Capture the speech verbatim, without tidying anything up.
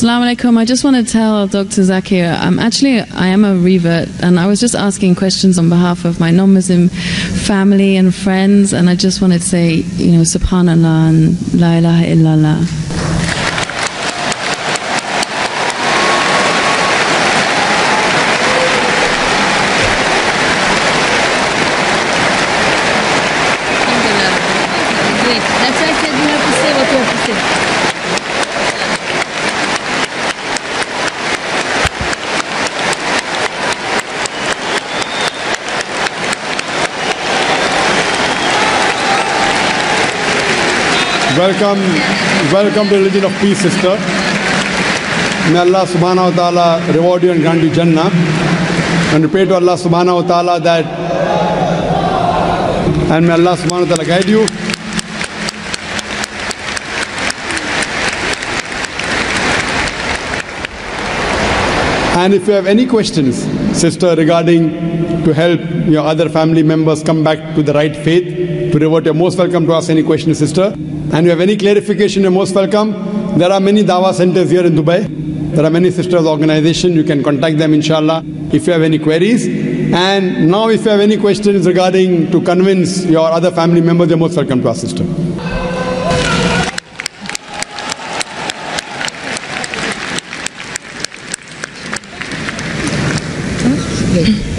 Assalamu alaikum. I just want to tell Doctor Zakir, um, actually I am a revert and I was just asking questions on behalf of my non-Muslim family and friends, and I just wanted to say, you know, subhanallah and la ilaha illallah. Welcome, welcome to Religion of Peace, sister. May Allah subhanahu wa ta'ala reward you and grant you Jannah. And we pray to Allah subhanahu wa ta'ala that, and may Allah subhanahu wa ta'ala guide you. And if you have any questions, sister, regarding to help your other family members come back to the right faith, to revert, you're most welcome to ask any question, sister. And you have any clarification, you're most welcome. There are many Dawah centers here in Dubai. There are many sisters' organizations. You can contact them, inshallah, if you have any queries. And now if you have any questions regarding to convince your other family members, you're most welcome to our sister. Okay.